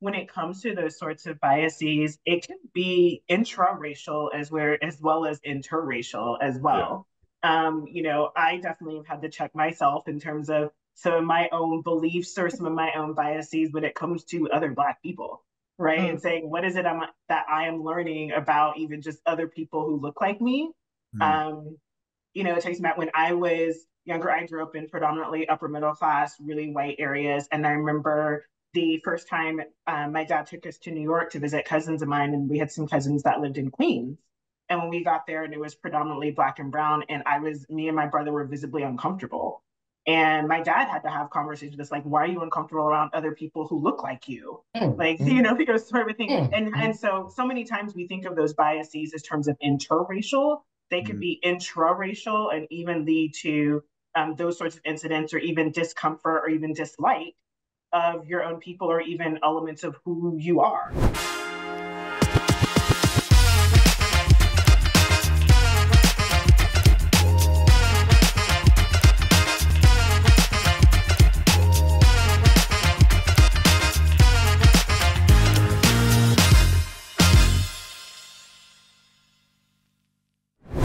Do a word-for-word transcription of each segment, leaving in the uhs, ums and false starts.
when it comes to those sorts of biases, it can be intra-racial as, where, as well as interracial as well. Yeah. Um, you know, I definitely have had to check myself in terms of some of my own beliefs or some of my own biases when it comes to other Black people, right? Mm. And saying, what is it I'm, that I am learning about even just other people who look like me? Mm. Um, you know, it takes me back when I was younger, I grew up in predominantly upper middle class, really white areas. And I remember the first time uh, my dad took us to New York to visit cousins of mine, and we had some cousins that lived in Queens. And when we got there, and it was predominantly Black and brown, and I was, me and my brother were visibly uncomfortable. And my dad had to have conversations with us, like, why are you uncomfortable around other people who look like you? Mm-hmm. Like, you know, because sort of thing. Mm-hmm. And, and so, so many times we think of those biases as terms of interracial. They could mm-hmm. be intraracial and even lead to um, those sorts of incidents, or even discomfort, or even dislike of your own people, or even elements of who you are.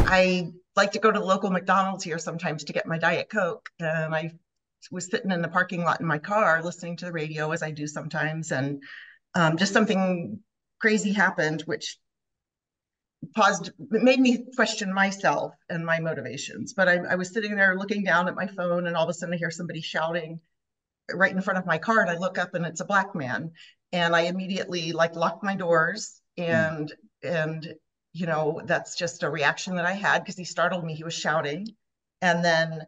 I like to go to the local McDonald's here sometimes to get my Diet Coke, and I was sitting in the parking lot in my car listening to the radio, as I do sometimes, and um, just something crazy happened, which paused, made me question myself and my motivations. But I, I was sitting there looking down at my phone, and all of a sudden I hear somebody shouting right in front of my car, and I look up, and it's a Black man, and I immediately like locked my doors, and mm. and you know, that's just a reaction that I had, because he startled me. He was shouting, and then.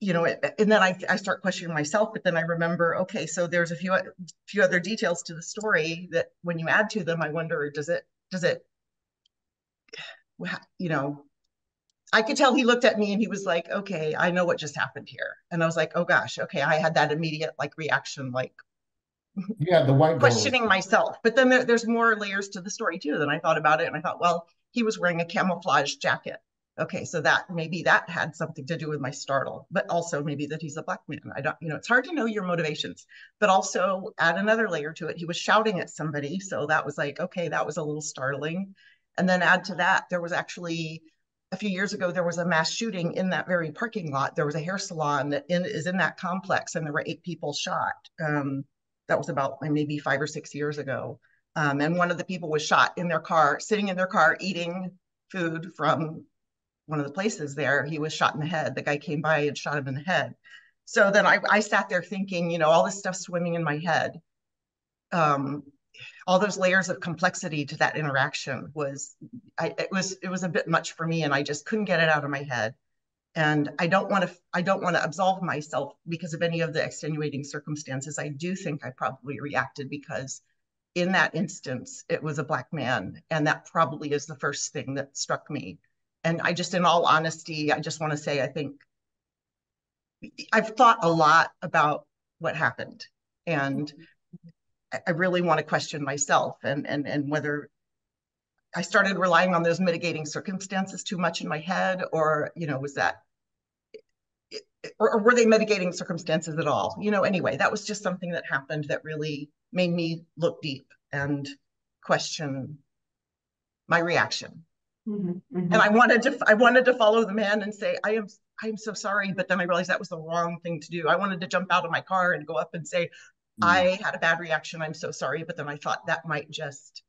You know, and then I, I start questioning myself, but then I remember, okay, so there's a few, a few other details to the story that when you add to them, I wonder, does it, does it, you know, I could tell he looked at me and he was like, okay, I know what just happened here. And I was like, oh gosh, okay. I had that immediate like reaction, like yeah, the white questioning gold. myself. But then there, there's more layers to the story too. Then I thought about it, and I thought, well, he was wearing a camouflage jacket. Okay, so that maybe that had something to do with my startle, but also maybe that he's a Black man. I don't, you know, it's hard to know your motivations, but also add another layer to it. He was shouting at somebody. So that was like, okay, that was a little startling. And then add to that, there was actually a few years ago, there was a mass shooting in that very parking lot. There was a hair salon that in, is in that complex, and there were eight people shot. Um, that was about maybe five or six years ago. Um, and one of the people was shot in their car, sitting in their car, eating food from one of the places there. He was shot in the head. The guy came by and shot him in the head. So then I, I sat there thinking, you know, all this stuff swimming in my head. Um, all those layers of complexity to that interaction was, I, it was, it was a bit much for me, and I just couldn't get it out of my head. And I don't want to, I don't want to absolve myself because of any of the extenuating circumstances. I do think I probably reacted because in that instance, it was a Black man. And that probably is the first thing that struck me. And I just, in all honesty, I just want to say, I think I've thought a lot about what happened, and I really want to question myself and, and, and whether I started relying on those mitigating circumstances too much in my head, or, you know, was that, or, or were they mitigating circumstances at all? You know, anyway, that was just something that happened that really made me look deep and question my reaction. Mm-hmm, mm-hmm. And I wanted to, I wanted to follow the man and say, I am, I am so sorry. But then I realized that was the wrong thing to do. I wanted to jump out of my car and go up and say, mm-hmm. I had a bad reaction. I'm so sorry. But then I thought that might just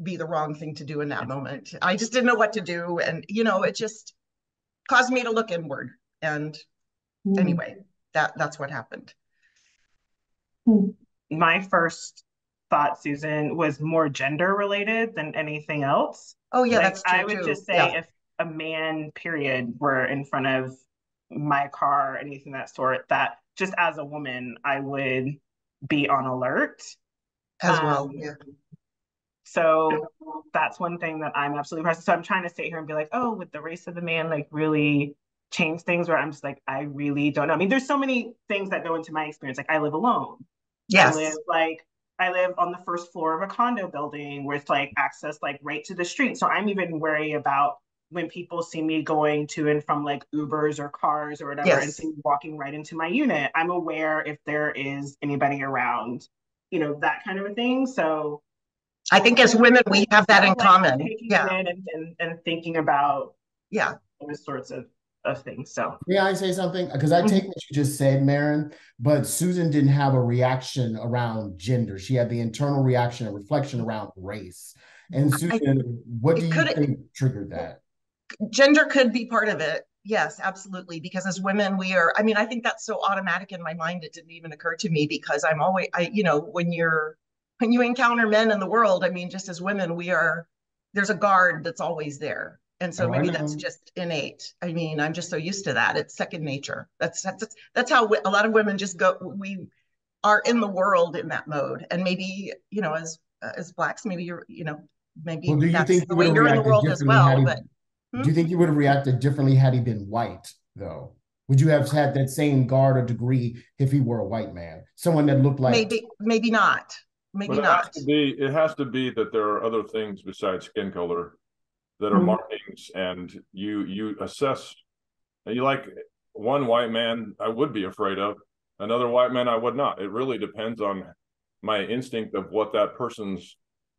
be the wrong thing to do in that moment. I just didn't know what to do. And, you know, it just caused me to look inward. And mm-hmm. anyway, that, that's what happened. My first thought, Susan, was more gender related than anything else. Oh yeah, like, that's true. I would too. just say yeah. if a man, period, were in front of my car or anything of that sort, that just as a woman, I would be on alert. As um, well, yeah. So that's one thing that I'm absolutely impressed. So I'm trying to sit here and be like, oh, with the race of the man, like really change things, where I'm just like, I really don't know. I mean, there's so many things that go into my experience. Like I live alone. Yes. I live like I live on the first floor of a condo building with like access like right to the street. So I'm even worried about when people see me going to and from like Ubers or cars or whatever, yes. and see me walking right into my unit. I'm aware if there is anybody around you know, that kind of a thing. So I think as women, we have that in like common. Yeah. In and, and, and thinking about yeah those sorts of, of things. So yeah, I say something because I take what you just said, Maren, but Susan didn't have a reaction around gender. She had the internal reaction and reflection around race. And Susan, I, what do you think triggered that? Gender could be part of it. Yes, absolutely. Because as women, we are, I mean, I think that's so automatic in my mind. It didn't even occur to me because I'm always, I, you know, when you're, when you encounter men in the world, I mean, just as women, we are, there's a guard that's always there. And so oh, maybe that's just innate. I mean, I'm just so used to that. It's second nature. That's, that's, that's how we, a lot of women just go, we are in the world in that mode. And maybe, you know, as, uh, as Blacks, maybe you're, you know, maybe well, that's you the way you're in the world as well, he, but. Hmm? Do you think you would have reacted differently had he been white though? Would you have had that same guard or degree if he were a white man? Someone that looked like. Maybe, maybe not. Maybe but it not. Has to be, it has to be that there are other things besides skin color that are mm-hmm. markings, and you you assess. And you like one white man, I would be afraid of. Another white man, I would not. It really depends on my instinct of what that person's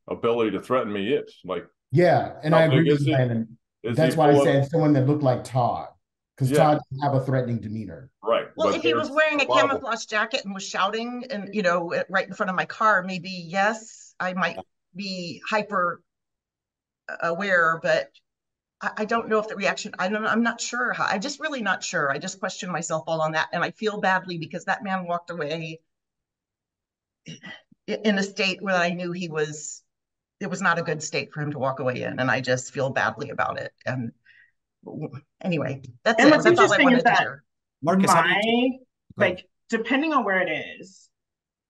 ability to threaten me is. Like yeah, and I agree with you. That's why I said someone that looked like Todd, because yeah. Todd didn't have a threatening demeanor. Right. Well, if he was wearing a camouflage jacket and was shouting and, you know, right in front of my car, maybe, yes, I might be hyper aware, but I, I don't know if the reaction, I don't know, I'm not sure. How, I'm just really not sure. I just question myself all on that. And I feel badly because that man walked away in a state where I knew he was, it was not a good state for him to walk away in. And I just feel badly about it. And anyway, that's and it. What's that's interesting all I is that to share. Marcus, my, like, depending on where it is,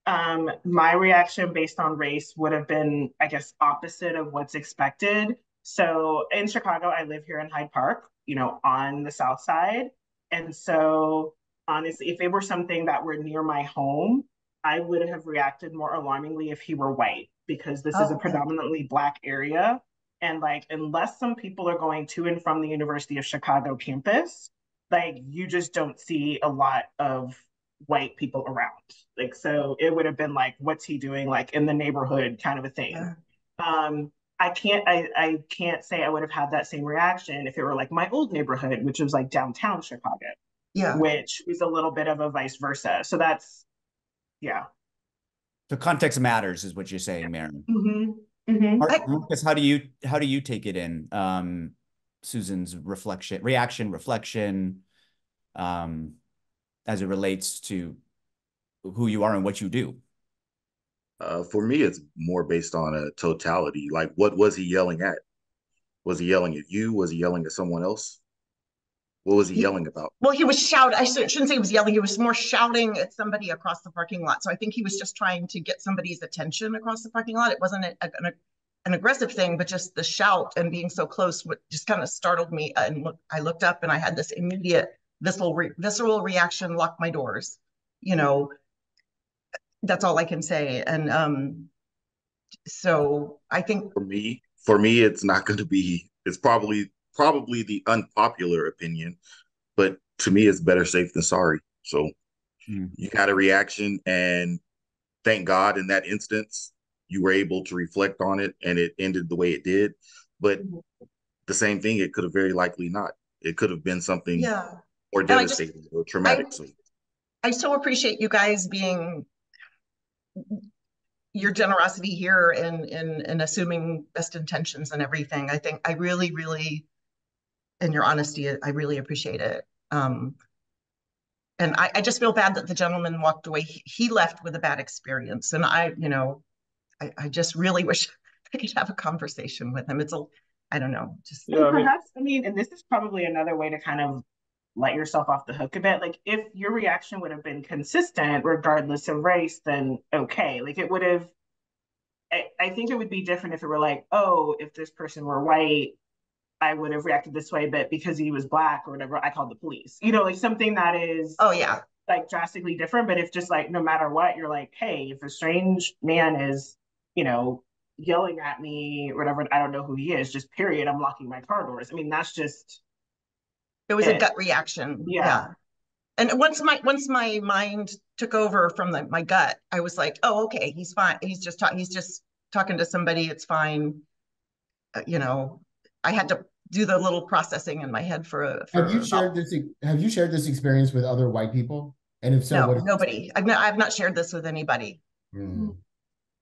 um, my reaction based on race would have been, I guess, opposite of what's expected. So in Chicago, I live here in Hyde Park, you know, on the South Side. And so honestly, if it were something that were near my home, I would have reacted more alarmingly if he were white, because this oh, is a predominantly okay. Black area. And like, unless some people are going to and from the University of Chicago campus, like you just don't see a lot of white people around. Like, so it would have been like, what's he doing? Like in the neighborhood kind of a thing. Yeah. Um, I can't, I, I can't say I would have had that same reaction if it were like my old neighborhood, which was like downtown Chicago, yeah, which was a little bit of a vice versa. So that's, yeah. So context matters is what you're saying, Maren. Mm-hmm. Mm-hmm. Marcus, I, Marcus, how do you how do you take it in? Um, Susan's reflection, reaction, reflection, um, as it relates to who you are and what you do. Uh, for me, it's more based on a totality. Like, what was he yelling at? Was he yelling at you? Was he yelling at someone else? What was he, he yelling about? Well, he was shouting. I shouldn't say he was yelling. He was more shouting at somebody across the parking lot. So I think he was just trying to get somebody's attention across the parking lot. It wasn't a, a, an aggressive thing, but just the shout and being so close just kind of startled me. And look, I looked up and I had this immediate visceral, re visceral reaction, lock my doors. You know, that's all I can say. And um, so I think... For me, for me, it's not going to be... It's probably... probably the unpopular opinion, but to me it's better safe than sorry. So mm. you had a reaction, and thank God in that instance you were able to reflect on it and it ended the way it did. But the same thing, it could have very likely not. It could have been something yeah. more devastating just, or traumatic. I, so. I so appreciate you guys being your generosity here and in, in, in assuming best intentions and everything. I think I really, really and your honesty, I really appreciate it. Um, and I, I just feel bad that the gentleman walked away. He, he left with a bad experience. And I, you know, I, I just really wish I could have a conversation with him. It's a, I don't know. Just yeah, I mean, perhaps, I mean, and this is probably another way to kind of let yourself off the hook a bit. Like if your reaction would have been consistent regardless of race, then okay. Like it would have, I, I think it would be different if it were like, oh, if this person were white, I would have reacted this way, but because he was Black or whatever, I called the police. You know, like something that is oh yeah, like drastically different. But if just like no matter what, you're like, hey, if a strange man is, you know, yelling at me or whatever, I don't know who he is, just period, I'm locking my car doors. I mean, that's just it was it. a gut reaction. Yeah. yeah. And once my once my mind took over from the, my gut, I was like, oh, okay, he's fine. He's just talking. He's just talking to somebody. It's fine. Uh, you know, I had to do the little processing in my head for a. For have you about, shared this? Have you shared this experience with other white people? And if so, no, what nobody. I've not, I've not shared this with anybody. Mm.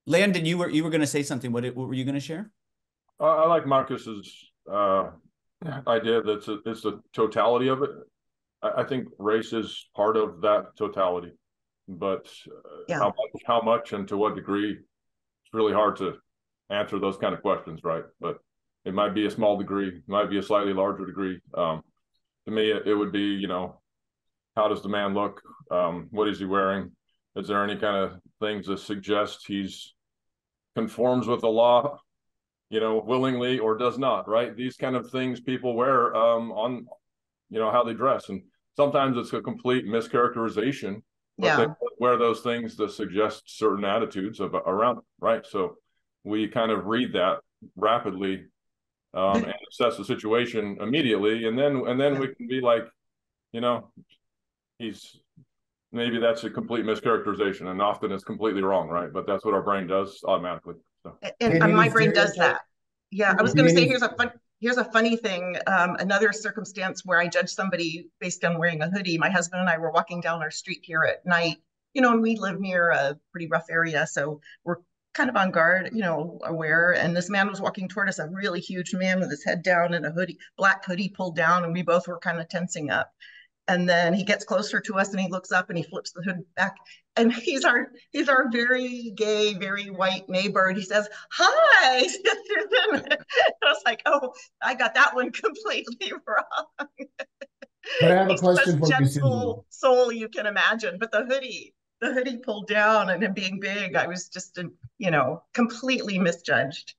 Landon, you were you were going to say something. What what were you going to share? Uh, I like Marcus's uh, idea that it's, a, it's the totality of it. I think race is part of that totality, but uh, yeah. how much, how much and to what degree, it's really hard to answer those kind of questions, right? But it might be a small degree, it might be a slightly larger degree. Um, to me, it, it would be, you know, how does the man look? Um, what is he wearing? Is there any kind of things that suggest he's conforms with the law, you know, willingly or does not, right? These kind of things people wear um, on, you know, how they dress. And sometimes it's a complete mischaracterization, but yeah. they wear those things that suggest certain attitudes of, around, right? So we kind of read that rapidly um, and assess the situation immediately. And then, and then we can be like, you know, he's, maybe that's a complete mischaracterization, and often it's completely wrong, right? But that's what our brain does automatically. So. And, and my brain does that. Yeah, I was going to say, here's a fun, here's a funny thing. Um, another circumstance where I judged somebody based on wearing a hoodie. My husband and I were walking down our street here at night, you know, and we live near a pretty rough area. So we're kind of on guard, you know, aware. And this man was walking toward us, a really huge man with his head down and a hoodie, black hoodie pulled down. And we both were kind of tensing up. And then he gets closer to us and he looks up and he flips the hood back. And he's our he's our very gay, very white neighbor. And he says, hi. I was like, oh, I got that one completely wrong. But I have a question for you, Cindy. Soul you can imagine. But the hoodie, the hoodie pulled down and him being big, I was just, you know, completely misjudged.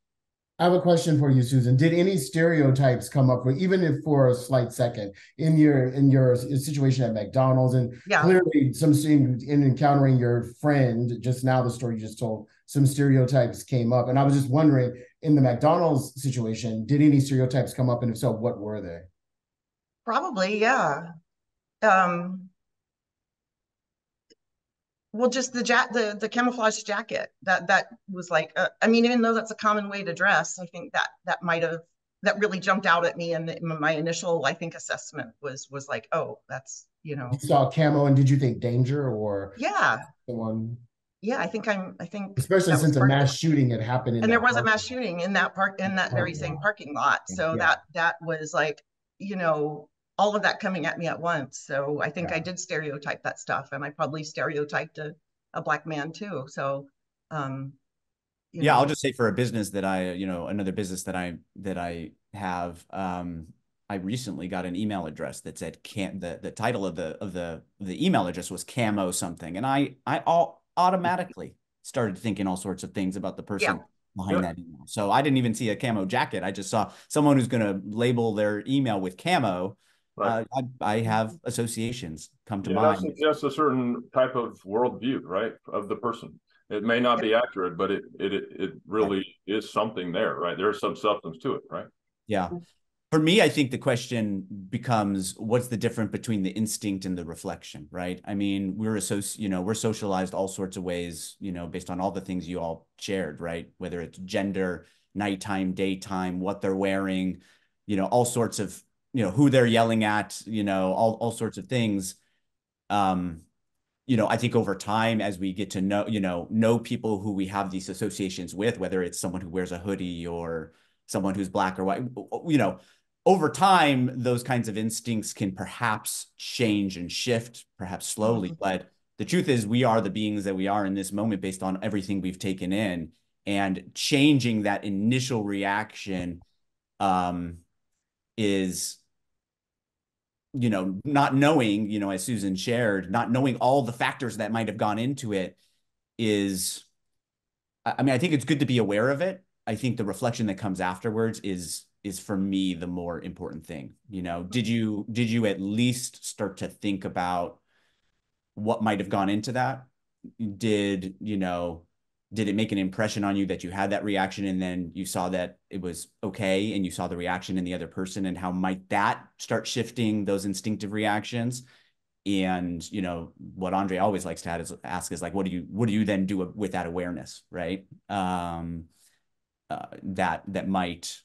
I have a question for you, Susan. Did any stereotypes come up, for, even if for a slight second, in your in your situation at McDonald's, and yeah. clearly some in encountering your friend just now, the story you just told, some stereotypes came up, and I was just wondering, in the McDonald's situation, did any stereotypes come up, and if so, what were they? Probably, yeah. Um, Well, just the ja the the camouflage jacket that that was like uh, I mean, even though that's a common way to dress, I think that that might have that really jumped out at me. And in my initial, I think, assessment was was like, oh, that's, you know, you saw camo, and did you think danger or yeah, the one? Yeah, I think I'm I think especially since a mass shooting had happened, and there was a mass shooting in that park in that very same parking lot. So yeah. that that was like, you know, all of that coming at me at once. So I think yeah. I did stereotype that stuff, and I probably stereotyped a, a black man too. So, um, you yeah, know. I'll just say for a business that I, you know, another business that I, that I have, um, I recently got an email address that said can't, the, the title of the, of the, the email address was camo something. And I, I all automatically started thinking all sorts of things about the person yeah. behind sure. that email. So I didn't even see a camo jacket. I just saw someone who's going to label their email with camo. Uh, I, I have associations come to yeah, mind. That suggests a certain type of worldview, right, of the person. It may not be accurate, but it it it really right. is something there, right? There's some substance to it, right? Yeah. For me, I think the question becomes, what's the difference between the instinct and the reflection, right? I mean, we're associ you know, we're socialized all sorts of ways, you know, based on all the things you all shared, right? Whether it's gender, nighttime, daytime, what they're wearing, you know, all sorts of, you know, who they're yelling at, you know, all, all sorts of things. Um, you know, I think over time, as we get to know, you know, know people who we have these associations with, whether it's someone who wears a hoodie or someone who's black or white, you know, over time, those kinds of instincts can perhaps change and shift, perhaps slowly. Mm-hmm. But the truth is, we are the beings that we are in this moment based on everything we've taken in, and changing that initial reaction um, is... you know, not knowing, you know, as Susan shared, not knowing all the factors that might have gone into it is, I mean, I think it's good to be aware of it. I think the reflection that comes afterwards is, is for me, the more important thing. You know, did you, did you at least start to think about what might have gone into that? Did, you know, did it make an impression on you that you had that reaction, and then you saw that it was okay, and you saw the reaction in the other person, and how might that start shifting those instinctive reactions? And, you know, what Andre always likes to ask is like, what do you, what do you then do with that awareness, right? Um, uh, that, that might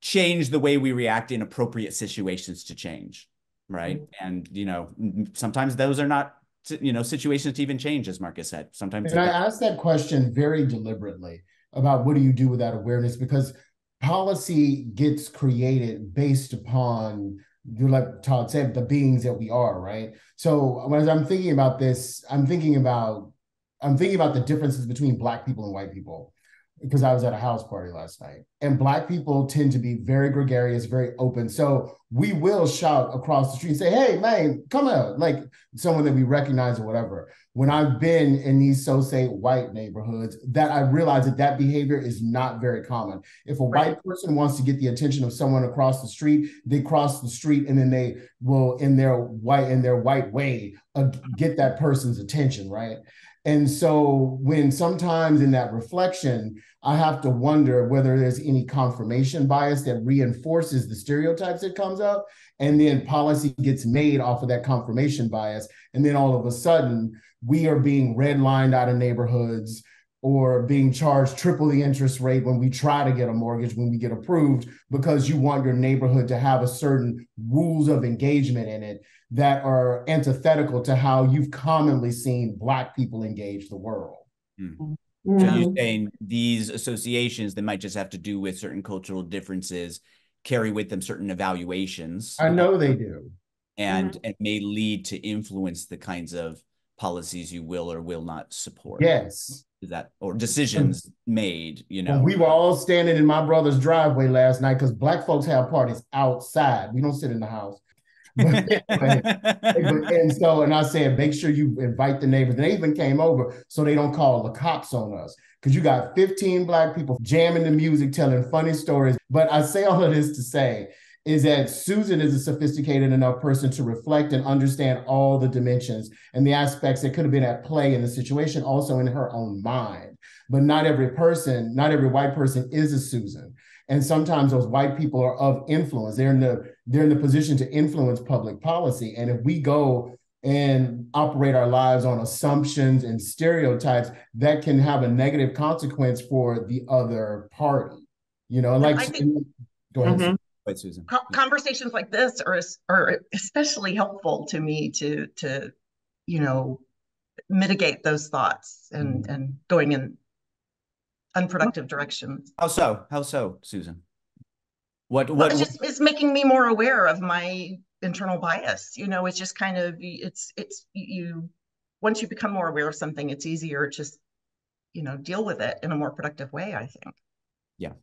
change the way we react in appropriate situations to change, right? Mm-hmm. And, you know, sometimes those are not, you know, situations to even change, as Marcus said. Sometimes. And I asked that question very deliberately about what do you do with that awareness, because policy gets created based upon, like Todd said, the beings that we are, right? So when I'm thinking about this, I'm thinking about I'm thinking about the differences between Black people and white people, because I was at a house party last night, and Black people tend to be very gregarious, very open. So we will shout across the street, say, "Hey, man, come out!" Like someone that we recognize or whatever. When I've been in these so-say white neighborhoods, that I realize that that behavior is not very common. If a right. white person wants to get the attention of someone across the street, they cross the street, and then they will, in their white in their white way, uh, get that person's attention, right? And so when sometimes in that reflection, I have to wonder whether there's any confirmation bias that reinforces the stereotypes that comes up, and then policy gets made off of that confirmation bias. And then all of a sudden, we are being redlined out of neighborhoods or being charged triple the interest rate when we try to get a mortgage, when we get approved, because you want your neighborhood to have a certain rules of engagement in it that are antithetical to how you've commonly seen Black people engage the world. Mm. Mm-hmm. So you're saying these associations that might just have to do with certain cultural differences carry with them certain evaluations. I know they do. And mm-hmm. it may lead to influence the kinds of policies you will or will not support. Yes. That or decisions made, you know. Well, we were all standing in my brother's driveway last night because Black folks have parties outside. We don't sit in the house. But, but, and so, and I said, make sure you invite the neighbors. And they even came over so they don't call the cops on us, because you got fifteen Black people jamming the music, telling funny stories. But I say all of this to say is that Susan is a sophisticated enough person to reflect and understand all the dimensions and the aspects that could have been at play in the situation, also in her own mind. But not every person, not every white person is a Susan. And sometimes those white people are of influence. They're in the, they're in the position to influence public policy. And if we go and operate our lives on assumptions and stereotypes, that can have a negative consequence for the other party. You know, like- think, Go ahead. Mm-hmm. Wait, Susan. Conversations like this are are especially helpful to me to to you know mitigate those thoughts and mm-hmm. and going in unproductive directions. How so? How so, Susan? What what? Well, it's, just, it's making me more aware of my internal bias. You know, it's just kind of it's it's you once you become more aware of something, it's easier to just you know deal with it in a more productive way, I think. Yeah.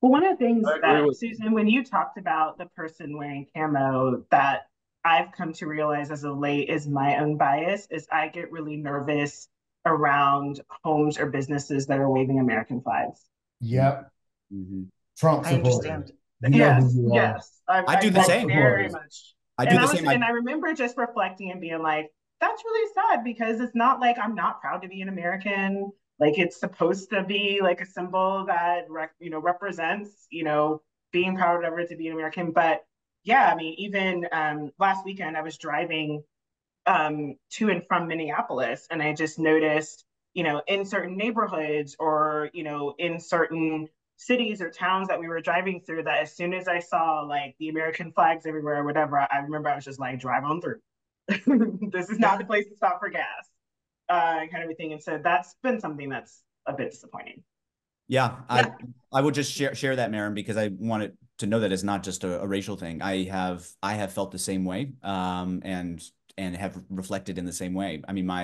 Well, one of the things that, Susan, when you talked about the person wearing camo, that I've come to realize as of late is my own bias, is I get really nervous around homes or businesses that are waving American flags. Yep. Mm-hmm. Trump supporter. I understand. You yes, yes. I, I do I the same. Very much. I do and the I was, same. And I remember just reflecting and being like, that's really sad, because it's not like I'm not proud to be an American. Like it's supposed to be like a symbol that, rec- you know, represents, you know, being proud of it to be an American. But yeah, I mean, even um, last weekend I was driving um, to and from Minneapolis, and I just noticed, you know, in certain neighborhoods or, you know, in certain cities or towns that we were driving through, that as soon as I saw like the American flags everywhere or whatever, I remember I was just like, drive on through. This is not the place to stop for gas. Uh, kind of everything. And so that's been something that's a bit disappointing. Yeah, I I would just share share that, Maren, because I wanted to know that it's not just a, a racial thing. I have I have felt the same way, um, and and have reflected in the same way. I mean, my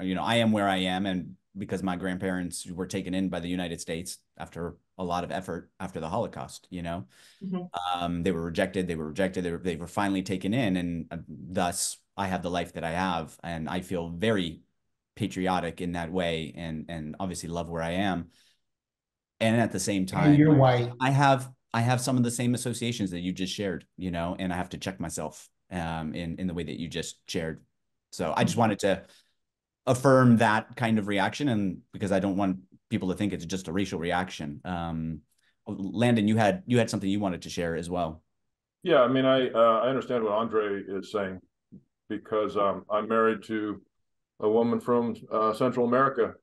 you know I am where I am, and because my grandparents were taken in by the United States after a lot of effort after the Holocaust. You know, mm-hmm. um, they were rejected. They were rejected. They were they were finally taken in, and uh, thus I have the life that I have, and I feel very patriotic in that way, and and obviously love where I am. And at the same time, and you're white. I have I have some of the same associations that you just shared, you know, and I have to check myself um in in the way that you just shared. So I just wanted to affirm that kind of reaction, and because I don't want people to think it's just a racial reaction. Um Landon, you had you had something you wanted to share as well. Yeah, I mean, I uh, I understand what Andre is saying, because um, I'm married to a woman from uh, Central America,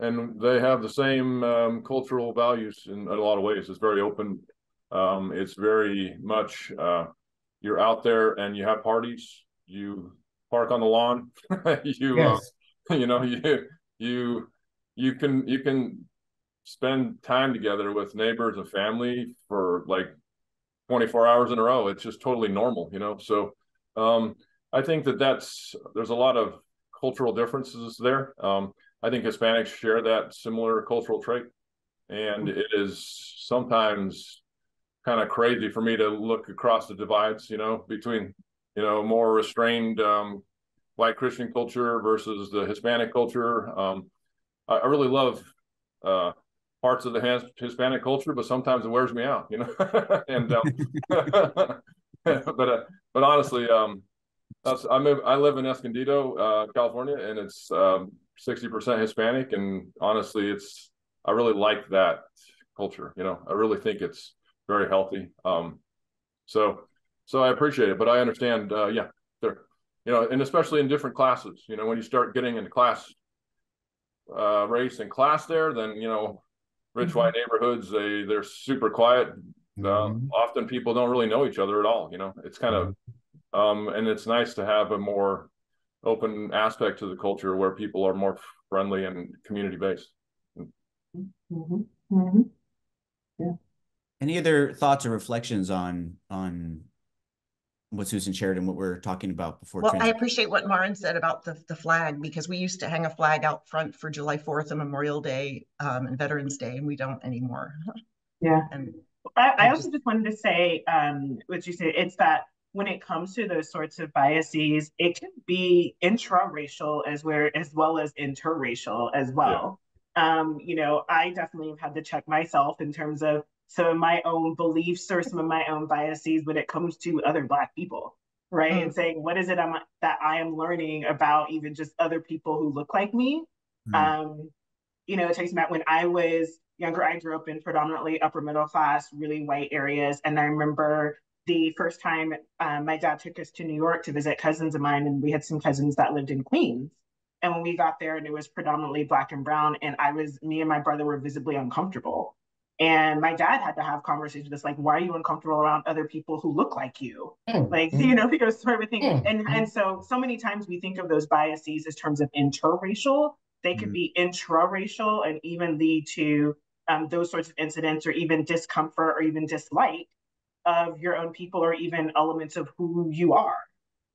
and they have the same um, cultural values in, in a lot of ways. It's very open. Um, it's very much uh, you're out there and you have parties. You park on the lawn. you yes. uh, you know you you you can you can spend time together with neighbors and family for like twenty-four hours in a row. It's just totally normal, you know. So um, I think that that's there's a lot of cultural differences there. Um, I think Hispanics share that similar cultural trait, and it is sometimes kind of crazy for me to look across the divides, you know, between you know more restrained um, white Christian culture versus the Hispanic culture. Um, I, I really love uh, parts of the Hispanic culture, but sometimes it wears me out, you know. and um, but uh, but honestly, um, that's, I move, I live in Escondido, uh, California, and it's um, sixty percent Hispanic, and honestly, it's I really like that culture, you know. I really think it's very healthy. Um, so so I appreciate it, but I understand, uh, yeah, there, you know, and especially in different classes, you know, when you start getting into class, uh, race and class there, then you know. Rich white neighborhoods, they they're super quiet. Um, mm-hmm. Often people don't really know each other at all. You know, it's kind of, um, and it's nice to have a more open aspect to the culture where people are more friendly and community based. Mm-hmm. Mm-hmm. Yeah. Any other thoughts or reflections on on what Susan shared and what we're talking about before? Well, I appreciate what Maren said about the, the flag, because we used to hang a flag out front for July fourth and Memorial Day um, and Veterans Day, and we don't anymore. Yeah. And I, I also just wanted to say um, what you said, it's that when it comes to those sorts of biases, it can be intra-racial as, where, as well as interracial as well. Yeah. Um, you know, I definitely have had to check myself in terms of some of my own beliefs or some of my own biases when it comes to other Black people, right? Mm-hmm. And saying, what is it I'm, that I am learning about even just other people who look like me? Mm-hmm. Um, you know, it takes me back when I was younger. I grew up in predominantly upper middle class, really white areas. And I remember the first time uh, my dad took us to New York to visit cousins of mine, and we had some cousins that lived in Queens. And when we got there, and it was predominantly Black and brown, and I was, me and my brother were visibly uncomfortable. And my dad had to have conversations with us, like, why are you uncomfortable around other people who look like you? Mm-hmm. Like, you know, you know, sort of thing. Mm-hmm. And, and so, so many times we think of those biases as terms of interracial. They could mm-hmm. be intraracial and even lead to um, those sorts of incidents, or even discomfort, or even dislike of your own people, or even elements of who you are.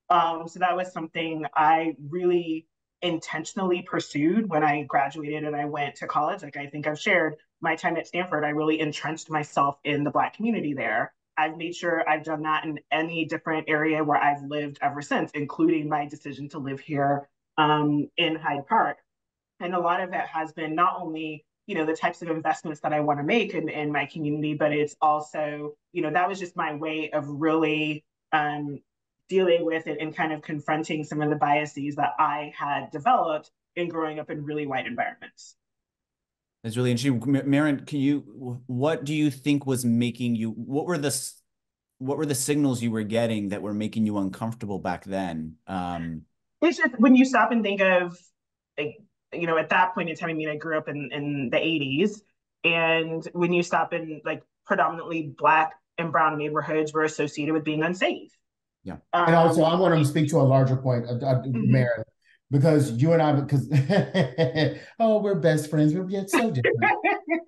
Um, so that was something I really intentionally pursued when I graduated and I went to college. Like I think I've shared, my time at Stanford, I really entrenched myself in the Black community there. I've made sure I've done that in any different area where I've lived ever since, including my decision to live here um, in Hyde Park. And a lot of that has been not only, you know, the types of investments that I want to make in, in my community, but it's also, you know, that was just my way of really um, dealing with it and kind of confronting some of the biases that I had developed in growing up in really white environments. That's really interesting. Maren, can you, what do you think was making you, what were the, what were the signals you were getting that were making you uncomfortable back then? Um, it's just when you stop and think of, like, you know, at that point in time, I mean, I grew up in, in the eighties, and when you stop in like predominantly Black and brown neighborhoods were associated with being unsafe. Yeah. Um, and also I want to speak to a larger point, uh, mm-hmm. Maren. Because you and I, because oh, we're best friends, but yet so different.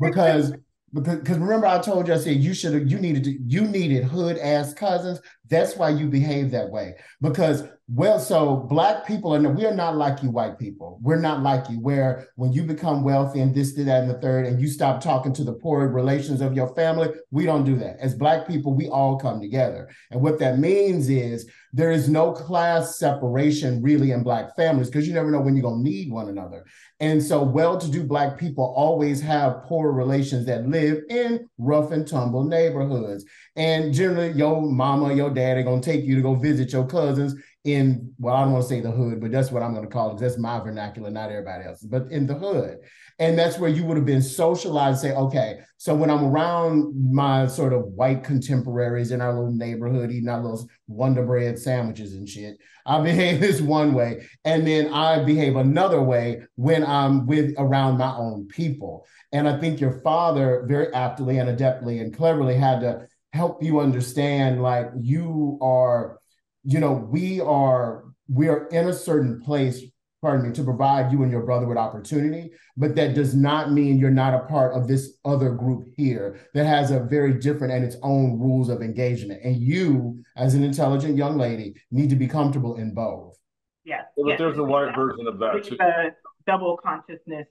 because because because remember, I told you, I said you should have, you needed to, you needed hood ass cousins. That's why you behave that way. Because well, so Black people are, we are not like you white people. We're not like you. Where when you become wealthy and this, that, and the third, and you stop talking to the poor relations of your family, we don't do that. As Black people, we all come together. And what that means is there is no class separation really in Black families, because you never know when you're going to need one another. And so well-to-do Black people always have poor relations that live in rough and tumble neighborhoods. And generally, your mama, your dad are going to take you to go visit your cousins in, well, I don't want to say the hood, but that's what I'm going to call it. That's my vernacular, not everybody else's, but in the hood. And that's where you would have been socialized and say, okay, so when I'm around my sort of white contemporaries in our little neighborhood, eating our little Wonder Bread sandwiches and shit, I behave this one way. And then I behave another way when I'm with around my own people. And I think your father very aptly and adeptly and cleverly had to help you understand, like, you are, you know, we are, we are in a certain place, pardon me, to provide you and your brother with opportunity, but that does not mean you're not a part of this other group here that has a very different and its own rules of engagement. And you, as an intelligent young lady, need to be comfortable in both. Yeah. Well, yes, there's a white exactly. version of that. It's too. A double consciousness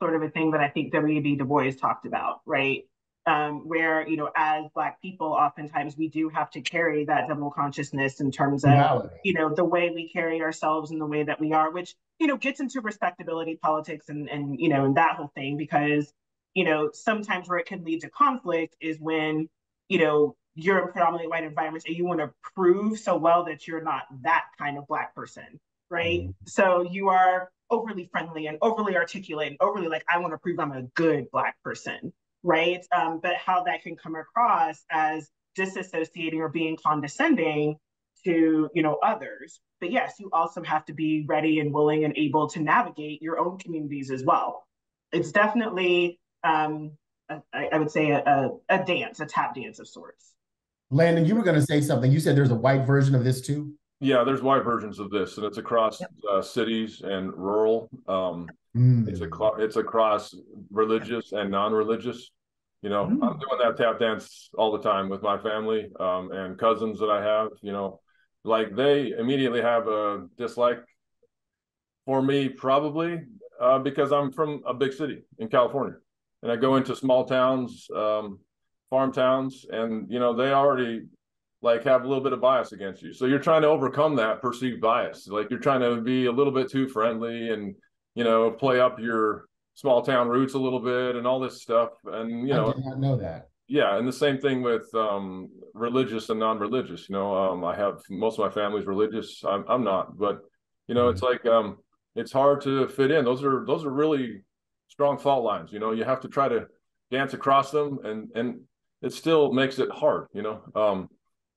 sort of a thing that I think W E B Du Bois talked about, right? Um, where, you know, as Black people, oftentimes we do have to carry that double consciousness in terms of, no. you know, the way we carry ourselves and the way that we are, which, you know, gets into respectability politics and, and you know, and that whole thing, because, you know, sometimes where it can lead to conflict is when, you know, you're in predominantly white environments and you want to prove so well that you're not that kind of Black person, right? Mm-hmm. So you are overly friendly and overly articulate and overly like, I want to prove I'm a good Black person. Right, um, but how that can come across as disassociating or being condescending to, you know, others. But yes, you also have to be ready and willing and able to navigate your own communities as well. It's definitely, um, a, I would say, a, a, a dance, a tap dance of sorts. Landon, you were going to say something. You said there's a white version of this too? Yeah, there's white versions of this, and it's across yep. uh, cities and rural. Um, mm. It's a it's across religious and non-religious. You know, mm. I'm doing that tap dance all the time with my family um, and cousins that I have. You know, like they immediately have a dislike for me, probably uh, because I'm from a big city in California, and I go into small towns, um, farm towns, and you know they already. Like have a little bit of bias against you. So you're trying to overcome that perceived bias. Like you're trying to be a little bit too friendly and, you know, play up your small town roots a little bit and all this stuff. And, you know, I did not know that. Yeah. And the same thing with um, religious and non-religious, you know, um, I have most of my family's religious. I'm, I'm not, but you know, mm-hmm. it's like, um, it's hard to fit in. Those are, those are really strong fault lines. You know, you have to try to dance across them and, and it still makes it hard, you know? Um,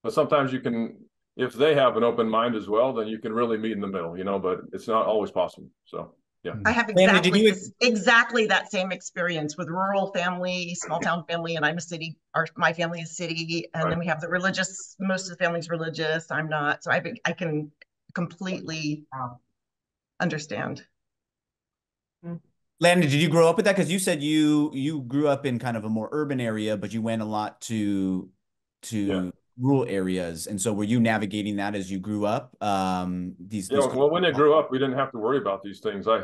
But sometimes you can, if they have an open mind as well, then you can really meet in the middle, you know, but it's not always possible. So, yeah. I have exactly, Landon, you... exactly that same experience with rural family, small town family, and I'm a city, our, my family is city. And right. then we have the religious, most of the family's religious, I'm not. So I, I can completely understand. Landon, did you grow up with that? Because you said you, you grew up in kind of a more urban area, but you went a lot to, to... Yeah. rural areas, and so were you navigating that as you grew up? Um, these, yeah, these well, when I grew up, we didn't have to worry about these things. I,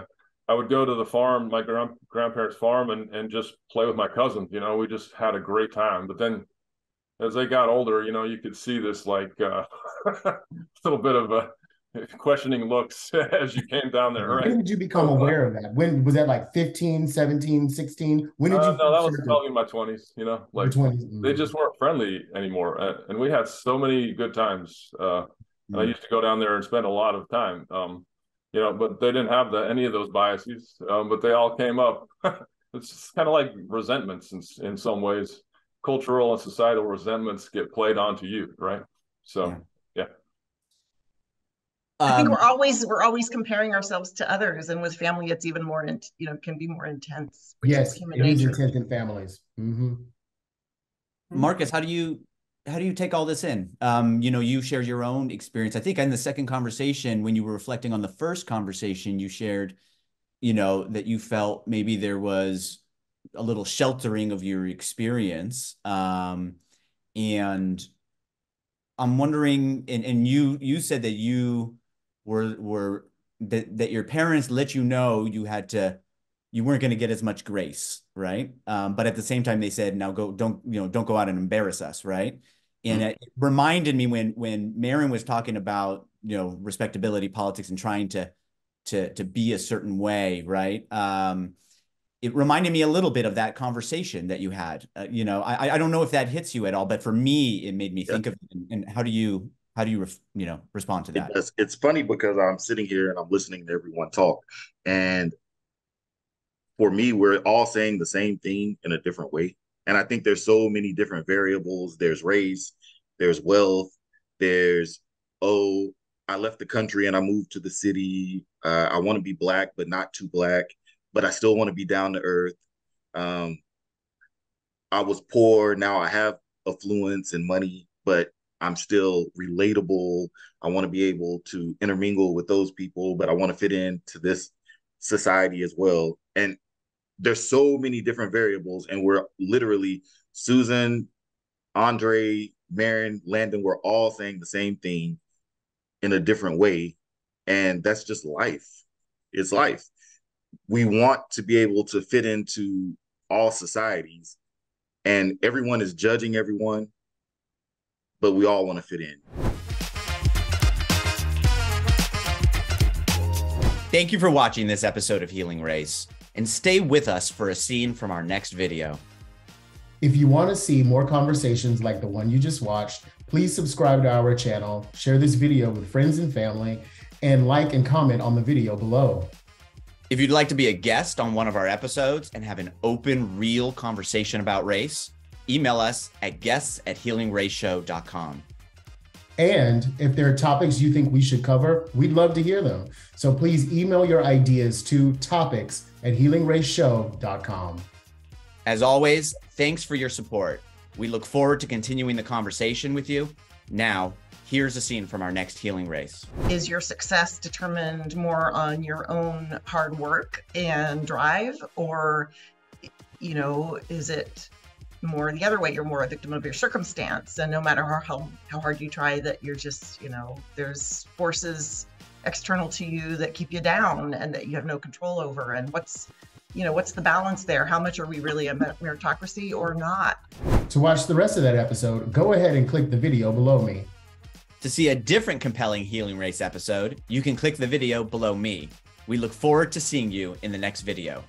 I would go to the farm, my grand grandparents' farm, and and just play with my cousins. You know, we just had a great time. But then, as they got older, you know, you could see this like uh, little bit of a questioning looks as you came down there. Right? When did you become aware of that? When was that? Like fifteen, seventeen, sixteen? When did you? Uh, no, that was probably in my twenties. You know, like twenties. They just weren't friendly anymore. Uh, and we had so many good times. Uh, and I used to go down there and spend a lot of time. Um, you know, but they didn't have the, any of those biases. Um, but they all came up. It's just kind of like resentments in in some ways. Cultural and societal resentments get played onto you, right? So. Yeah. I think um, we're always we're always comparing ourselves to others, and with family, it's even more, in, you know, can be more intense. Yes, human it is intense in families. Mm-hmm. Marcus, how do you how do you take all this in? Um, you know, you shared your own experience. I think in the second conversation, when you were reflecting on the first conversation, you shared, you know, that you felt maybe there was a little sheltering of your experience, um, and I'm wondering, and and you you said that you. Were were that that your parents let you know you had to, you weren't going to get as much grace, right? Um, but at the same time, they said, now go, don't you know, don't go out and embarrass us, right? And mm-hmm. it reminded me when when Maren was talking about you know respectability politics and trying to to to be a certain way, right? Um, it reminded me a little bit of that conversation that you had. Uh, you know, I I don't know if that hits you at all, but for me, it made me think yeah. of it. And how do you how do you ref, you know respond to that? It it's funny because I'm sitting here and I'm listening to everyone talk, and for me, we're all saying the same thing in a different way. And I think there's so many different variables. There's race, there's wealth, there's, oh, I left the country and I moved to the city. Uh, I want to be Black, but not too Black, but I still want to be down to earth. Um, I was poor. Now I have affluence and money, but I'm still relatable. I want to be able to intermingle with those people, but I want to fit into this society as well. And there's so many different variables, and we're literally, Susan, Andre, Marin, Landon, we're all saying the same thing in a different way. And that's just life. It's life. We want to be able to fit into all societies, and everyone is judging everyone, but we all want to fit in. Thank you for watching this episode of Healing Race, and stay with us for a scene from our next video. If you want to see more conversations like the one you just watched, please subscribe to our channel, share this video with friends and family, and like and comment on the video below. If you'd like to be a guest on one of our episodes and have an open, real conversation about race, email us at guests at healing race show dot com. And if there are topics you think we should cover, we'd love to hear them. So please email your ideas to topics at healing race show dot com. As always, thanks for your support. We look forward to continuing the conversation with you. Now, here's a scene from our next Healing Race. Is your success determined more on your own hard work and drive, or, you know, is it more the other way? You're more a victim of your circumstance, and no matter how, how how hard you try, that you're just, you know, there's forces external to you that keep you down and that you have no control over. And what's, you know, what's the balance there? How much are we really a meritocracy or not? To watch the rest of that episode, go ahead and click the video below me. To see a different compelling Healing Race episode, you can click the video below me. We look forward to seeing you in the next video.